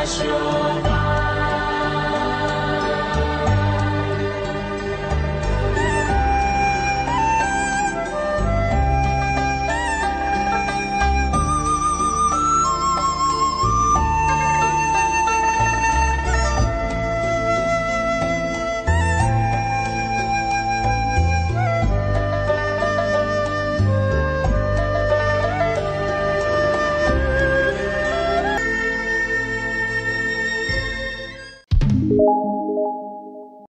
Sure.